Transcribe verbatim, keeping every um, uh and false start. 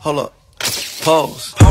Hold up. Pause.